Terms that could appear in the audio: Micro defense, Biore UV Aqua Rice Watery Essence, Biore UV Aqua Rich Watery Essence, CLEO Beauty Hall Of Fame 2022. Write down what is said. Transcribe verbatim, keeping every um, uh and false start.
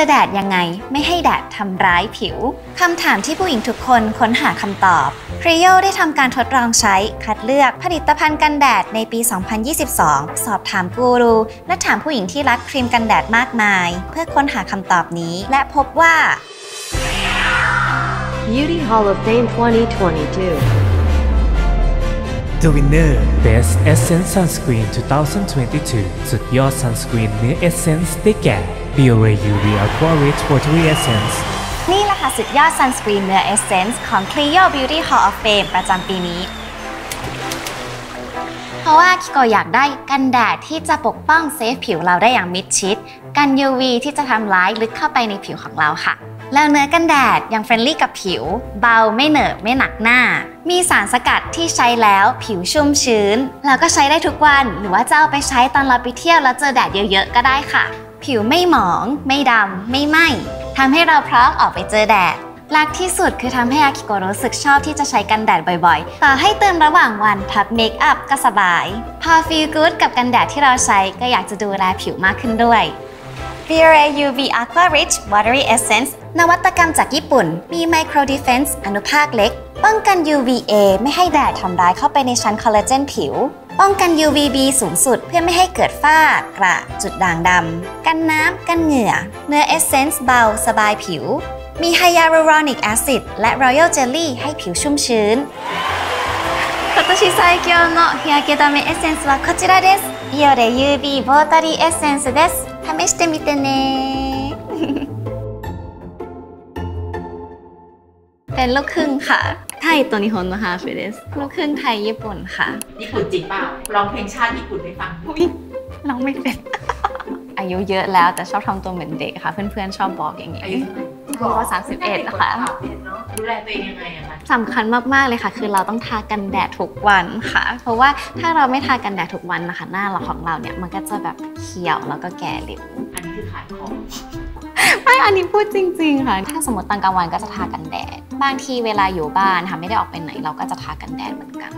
อแดดยังไงไม่ให้แดดทำร้ายผิวคำถามที่ผู้หญิงทุกคนค้นหาคำตอบ ซี แอล อี โอ ได้ทำการทดลองใช้คัดเลือกผลิตภัณฑ์กันแดดในปี สองพันยี่สิบสอง สอบถามกูรูและถามผู้หญิงที่รักครีมกันแดดมากมายเพื่อค้นหาคำตอบนี้และพบว่า Beauty Hall of Fame twenty twenty-two The winner Best Essence Sunscreen twenty twenty-two สุดยอด Sunscreen เนื้อ Essence ได้แก่ Biore ยู วี Aqua Rich Watery Essence นี่แหละค่ะสุดยอด Sunscreen เนื้อ Essence ของ ซี แอล อี โอ Beauty Hall of Fame ประจำปีนี้เพราะว่าคิโกอยากได้กันแดดที่จะปกป้องเซฟผิวเราได้อย่างมิดชิดกัน ยู วี ที่จะทำร้ายลึกเข้าไปในผิวของเราค่ะแล้วเนื้อกันแดดยังเฟรนลี่กับผิวเบาไม่เหนอะไม่หนักหน้ามีสารสกัดที่ใช้แล้วผิวชุ่มชื้นแล้วก็ใช้ได้ทุกวันหรือว่าจะเอาไปใช้ตอนเราไปเที่ยวแล้วเจอแดดเยอะๆก็ได้ค่ะผิวไม่หมองไม่ดำไม่ไหม้ทำให้เราพร้อมออกไปเจอแดดหลักที่สุดคือทำให้อากิโกะรู้สึกชอบที่จะใช้กันแดดบ่อยๆต่อให้เติมระหว่างวันทับเมคอัพก็สบายพอฟีลกู๊ดกับกันแดดที่เราใช้ก็อยากจะดูแลผิวมากขึ้นด้วย Biore ยู วี Aqua Rich Watery Essence นวัตกรรมจากญี่ปุ่นมี Micro defense อนุภาคเล็กป้องกัน ยู วี เอ ไม่ให้แดดทำร้ายเข้าไปในชั้นคอลลาเจนผิวป้องกัน ยู วี บี สูงสุดเพื่อไม่ให้เกิดฝ้ากระจุดด่างดำกันน้ำกันเหงื่อเนื้อ Essence เบาสบายผิวมีไฮยาลูรอนิกแอซิดและรอยัลเจลลี่ให้ผิวชุ่มชื้น今年最強の日焼け止めエッセンスはこちらです Biore ยู วี Watery Essence です試してみてねเป็นลูกครึ่งค่ะไทยตัวนิฮอนのハーフですลูกครึ่งไทยญี่ปุ่นค่ะญี่ปุ่นจริงเปล่าร้องเพลงชาติญี่ปุ่นให้ฟังร้องไม่เป็นอายุเยอะแล้วแต่ชอบทำตัวเหมือนเด็กค่ะเพื่อนๆชอบบอกอย่างนี้ก็สามสิบเอ็ดนะคะดูแลตัวเองยังไงอะคะสำคัญมากๆเลยค่ะคือเราต้องทากันแดดทุกวันค่ะเพราะว่าถ้าเราไม่ทากันแดดทุกวันนะคะหน้าเราของเราเนี่ยมันก็จะแบบเขียวแล้วก็แก่เร็วอันนี้คือขายของไม่อันนี้พูดจริงๆค่ะถ้าสมมติตอนกลางวันก็จะทากันแดดบางทีเวลาอยู่บ้านค่ะไม่ได้ออกไปไหนเราก็จะทากันแดดเหมือนกัน